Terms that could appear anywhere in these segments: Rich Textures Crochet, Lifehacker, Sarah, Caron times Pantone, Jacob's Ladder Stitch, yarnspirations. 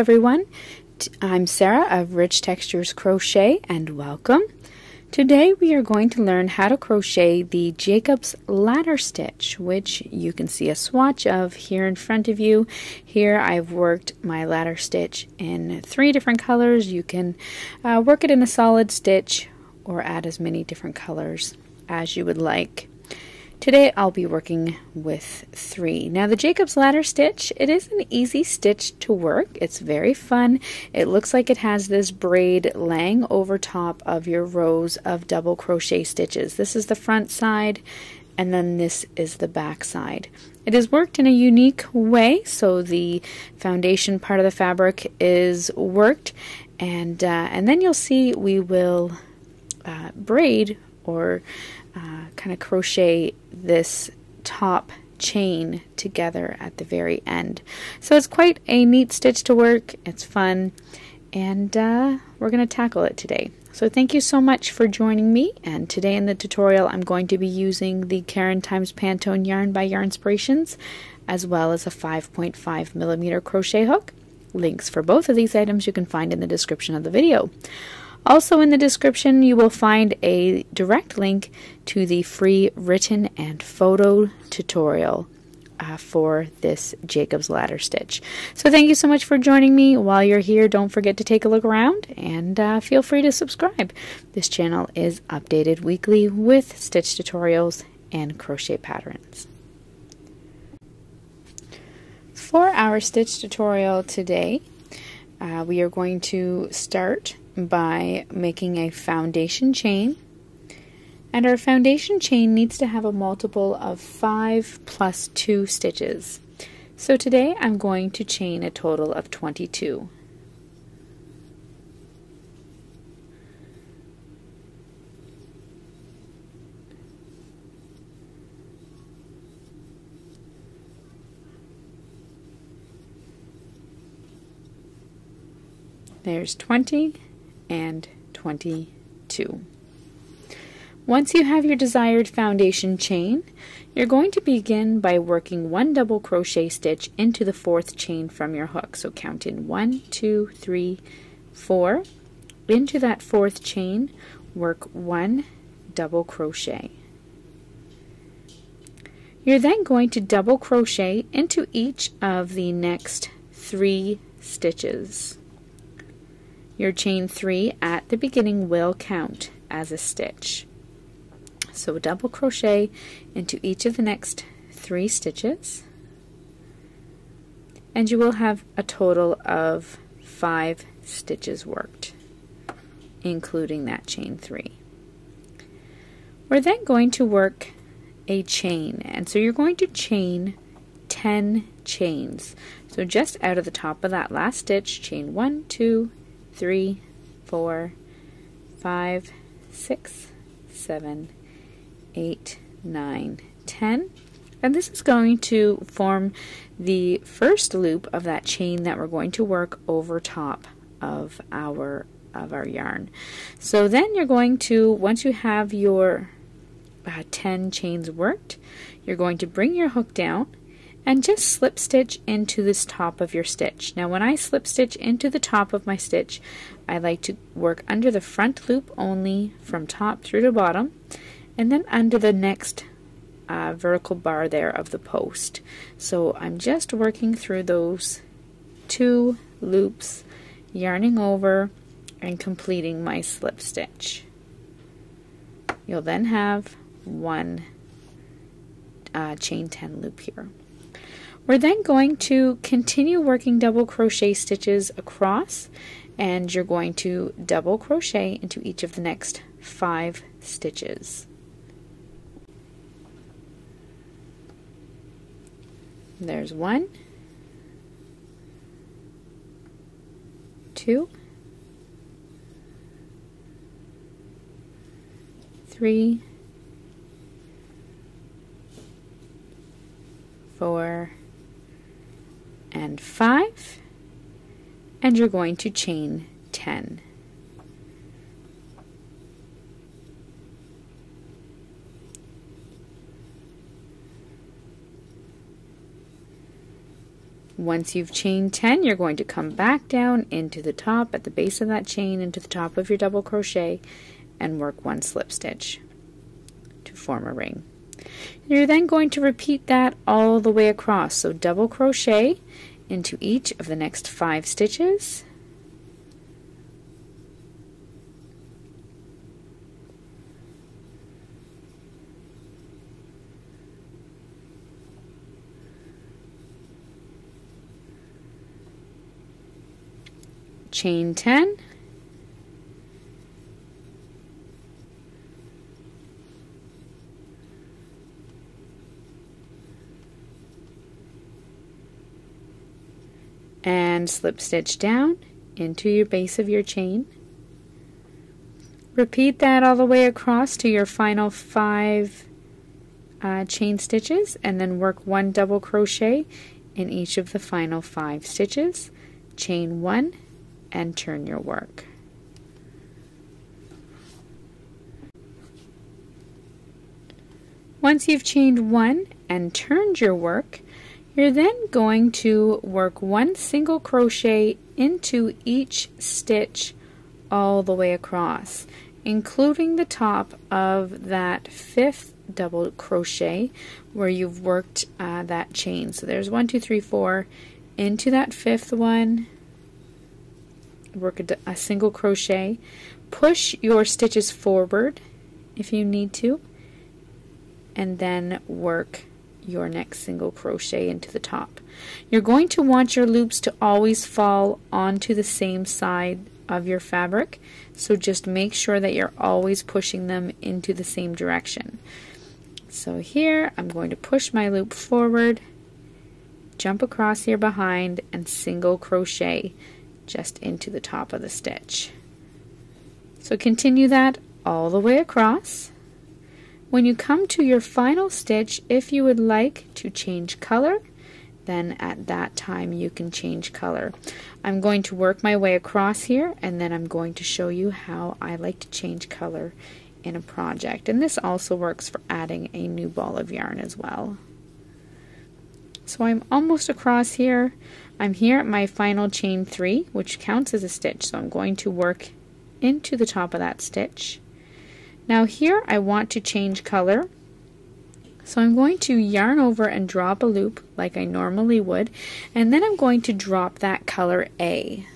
everyone. I'm Sarah of Rich Textures Crochet, and welcome. Today we are going to learn how to crochet the Jacob's Ladder Stitch, which you can see a swatch of here in front of you. Here I've worked my ladder stitch in 3 different colors. You can work it in a solid stitch or add as many different colors as you would like. Today I'll be working with 3. Now the Jacob's Ladder Stitch, it is an easy stitch to work. It's very fun. It looks like it has this braid laying over top of your rows of double crochet stitches. This is the front side, and then this is the back side. It is worked in a unique way, so the foundation part of the fabric is worked, and then you'll see we will braid or kind of crochet this top chain together at the very end. So it's quite a neat stitch to work. It's fun, and we're going to tackle it today. So thank you so much for joining me, and today in the tutorial I'm going to be using the Caron times Pantone yarn by Yarnspirations, as well as a 5.5mm crochet hook. Links for both of these items you can find in the description of the video. Also in the description you will find a direct link to the free written and photo tutorial for this Jacob's Ladder Stitch. So thank you so much for joining me. While you're here, don't forget to take a look around, and feel free to subscribe. This channel is updated weekly with stitch tutorials and crochet patterns. For our stitch tutorial today, we are going to start by making a foundation chain, and our foundation chain needs to have a multiple of 5 plus 2 stitches. So today I'm going to chain a total of 22. There's 20 and 22. Once you have your desired foundation chain, you're going to begin by working 1 double crochet stitch into the 4th chain from your hook. So count in 1, 2, 3, 4. Into that 4th chain, work 1 double crochet. You're then going to double crochet into each of the next 3 stitches. Your chain 3 at the beginning will count as a stitch. So double crochet into each of the next 3 stitches, and you will have a total of 5 stitches worked, including that chain 3. We're then going to work a chain, and so you're going to chain 10 chains. So just out of the top of that last stitch, chain 1, 2, 3, 4, 5, 6, 7, 8, 9, 10, and this is going to form the first loop of that chain that we're going to work over top of our yarn. So then you're going to, once you have your 10 chains worked, you're going to bring your hook down and just slip stitch into this top of your stitch. Now when I slip stitch into the top of my stitch, I like to work under the front loop only from top through to bottom, and then under the next vertical bar there of the post. So I'm just working through those 2 loops, yarning over and completing my slip stitch. You'll then have 1 chain 10 loop here. We're then going to continue working double crochet stitches across, and you're going to double crochet into each of the next 5 stitches. There's 1, 2, 3, 4, and 5, and you're going to chain 10. Once you've chained 10, you're going to come back down into the top at the base of that chain, into the top of your double crochet, and work one slip stitch to form a ring. You're then going to repeat that all the way across. So double crochet into each of the next 5 stitches. Chain 10, and slip stitch down into your base of your chain. Repeat that all the way across to your final 5 chain stitches, and then work 1 double crochet in each of the final 5 stitches. Chain 1 and turn your work. Once you've chained 1 and turned your work, you're then going to work 1 single crochet into each stitch all the way across, including the top of that 5th double crochet where you've worked that chain. So there's 1, 2, 3, 4 into that 5th one. Work a single crochet, push your stitches forward if you need to, and then work your next single crochet into the top. You're going to want your loops to always fall onto the same side of your fabric, so just make sure that you're always pushing them into the same direction. So here I'm going to push my loop forward, jump across here behind, and single crochet just into the top of the stitch. So continue that all the way across. When you come to your final stitch, if you would like to change color, then at that time you can change color. I'm going to work my way across here, and then I'm going to show you how I like to change color in a project. And this also works for adding a new ball of yarn as well. So I'm almost across here. I'm here at my final chain 3, which counts as a stitch, so I'm going to work into the top of that stitch. Now here I want to change color, so I'm going to yarn over and drop a loop like I normally would, and then I'm going to drop that color A.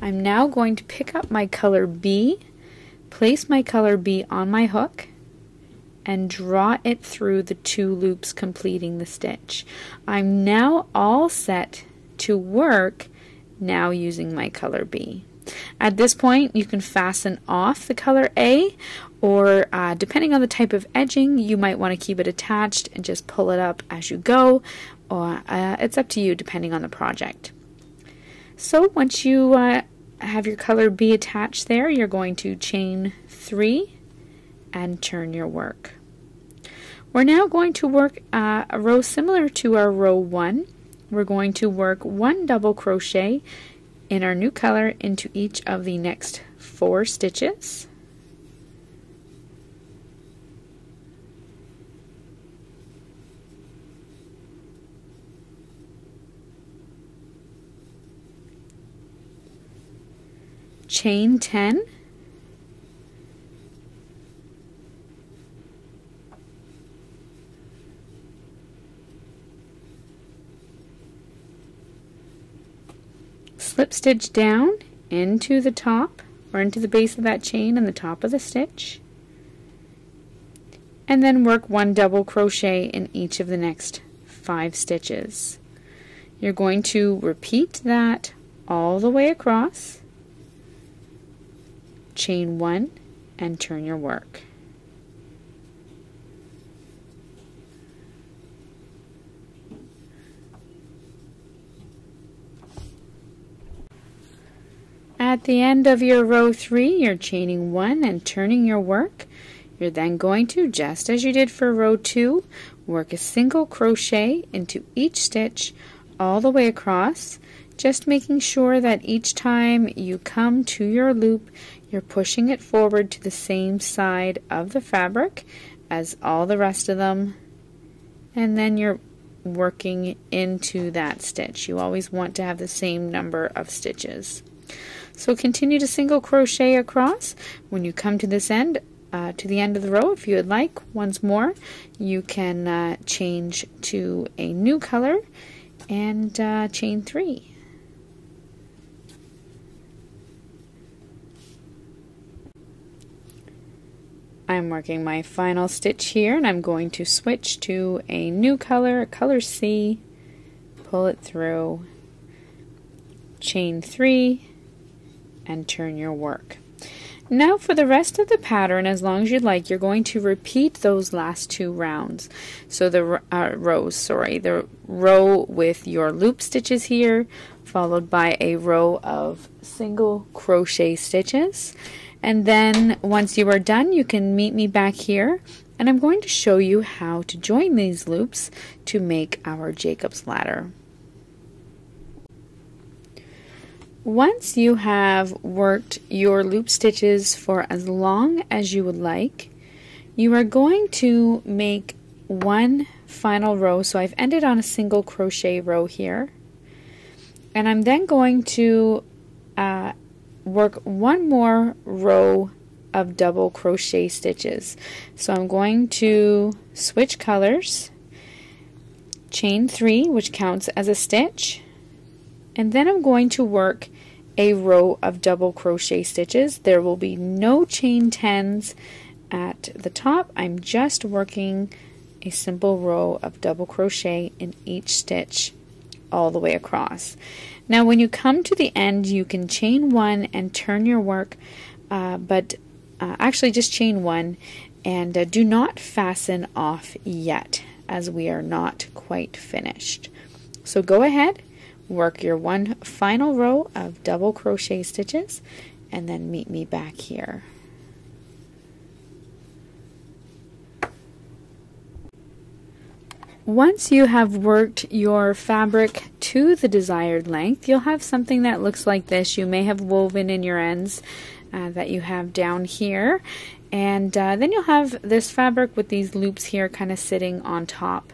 I'm now going to pick up my color B, place my color B on my hook, and draw it through the 2 loops completing the stitch. I'm now all set to work now using my color B. At this point you can fasten off the color A, or depending on the type of edging you might want to keep it attached and just pull it up as you go, or it's up to you depending on the project. So once you have your color B attached there, you're going to chain 3 and turn your work. We're now going to work a row similar to our row 1. We're going to work 1 double crochet in our new color into each of the next 4 stitches. Chain 10. Slip stitch down into the top, or into the base of that chain and the top of the stitch, and then work 1 double crochet in each of the next 5 stitches. You're going to repeat that all the way across, chain 1 and turn your work. At the end of your row 3, you're chaining 1 and turning your work. You're then going to, just as you did for row 2, work a single crochet into each stitch all the way across, just making sure that each time you come to your loop, you're pushing it forward to the same side of the fabric as all the rest of them, and then you're working into that stitch. You always want to have the same number of stitches. So continue to single crochet across. when you come to this end, to the end of the row, if you would like, once more, you can change to a new color and chain 3. I'm working my final stitch here, and I'm going to switch to a new color, color C, pull it through, chain 3, and turn your work. Now for the rest of the pattern, as long as you'd like, you're going to repeat those last two rounds. So the rows, sorry, the row with your loop stitches here, followed by a row of single crochet stitches. And then once you are done, you can meet me back here, and I'm going to show you how to join these loops to make our Jacob's Ladder. Once you have worked your loop stitches for as long as you would like, you are going to make one final row. So I've ended on a single crochet row here, and I'm then going to work one more row of double crochet stitches. So I'm going to switch colors, chain 3, which counts as a stitch, and then I'm going to work a row of double crochet stitches. There will be no chain 10s at the top. I'm just working a simple row of double crochet in each stitch all the way across. Now when you come to the end, you can chain 1 and turn your work, actually just chain 1 and do not fasten off yet, as we are not quite finished. So go ahead, work your one final row of double crochet stitches, and then meet me back here. Once you have worked your fabric to the desired length, you'll have something that looks like this. You may have woven in your ends that you have down here, and then you'll have this fabric with these loops here kind of sitting on top.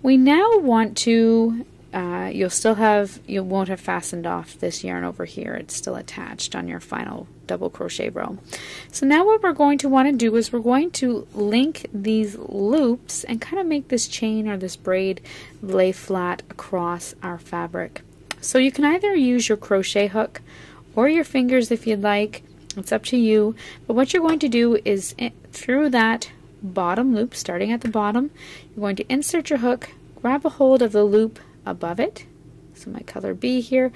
We now want to, you won't have fastened off this yarn over here. It's still attached on your final double crochet row. So now what we're going to want to do is we're going to link these loops and kind of make this chain or this braid lay flat across our fabric. So you can either use your crochet hook or your fingers if you'd like. It's up to you. But what you're going to do is through that bottom loop, starting at the bottom, you're going to insert your hook, grab a hold of the loop above it, so my color B here,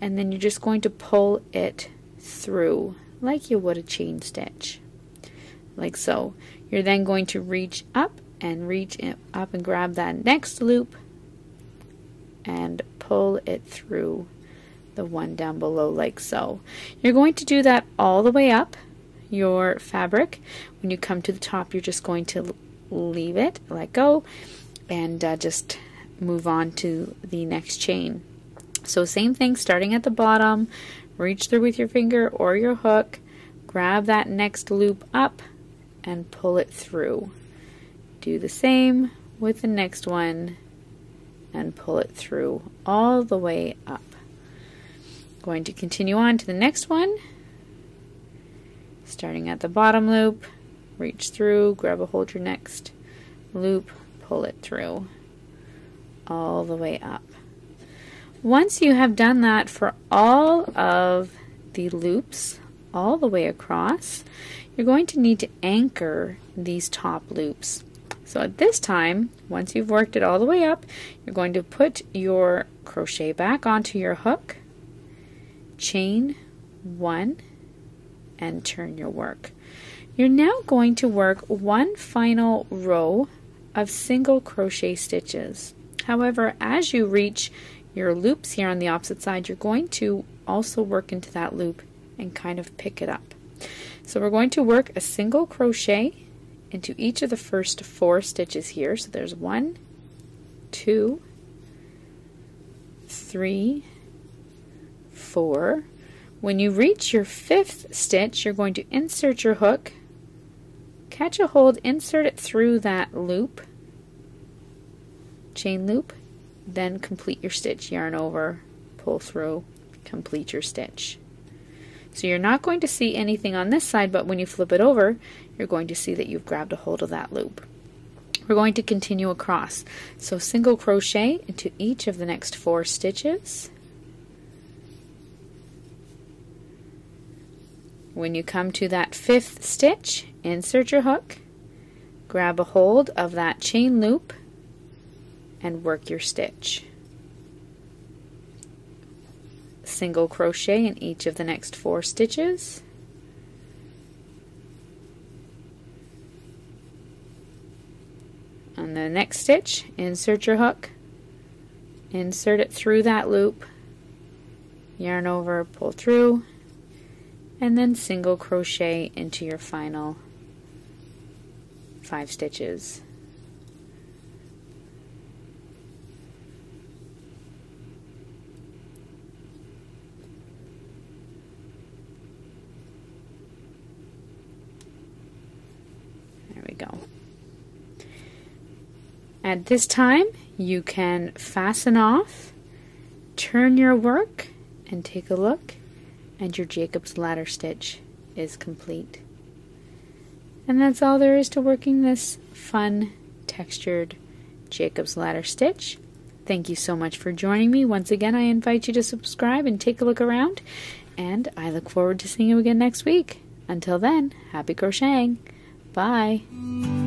and then you're just going to pull it through like you would a chain stitch, like so. You're then going to reach up and grab that next loop and pull it through the one down below, like so. You're going to do that all the way up your fabric. When you come to the top, you're just going to leave it, let go, and just move on to the next chain. So same thing, starting at the bottom, reach through with your finger or your hook, grab that next loop up and pull it through. Do the same with the next one and pull it through all the way up. Going to continue on to the next one, starting at the bottom loop, reach through, grab a hold your next loop, pull it through all the way up. Once you have done that for all of the loops all the way across, you're going to need to anchor these top loops. So at this time, once you've worked it all the way up, you're going to put your crochet back onto your hook, chain 1, and turn your work. You're now going to work one final row of single crochet stitches. However, as you reach your loops here on the opposite side, you're going to also work into that loop and kind of pick it up. So we're going to work a single crochet into each of the first 4 stitches here. So there's 1, 2, 3, 4. When you reach your 5th stitch, you're going to insert your hook, catch a hold, insert it through that loop, chain loop, then complete your stitch, yarn over, pull through, complete your stitch. So you're not going to see anything on this side, but when you flip it over, you're going to see that you've grabbed a hold of that loop. We're going to continue across. So single crochet into each of the next 4 stitches. When you come to that 5th stitch, insert your hook, grab a hold of that chain loop, and work your stitch. Single crochet in each of the next 4 stitches. On the next stitch, insert your hook, insert it through that loop, yarn over, pull through, and then single crochet into your final 5 stitches. At this time, you can fasten off, turn your work, and take a look, and your Jacob's Ladder stitch is complete. And that's all there is to working this fun, textured Jacob's Ladder stitch. Thank you so much for joining me. Once again, I invite you to subscribe and take a look around, and I look forward to seeing you again next week. Until then, happy crocheting. Bye.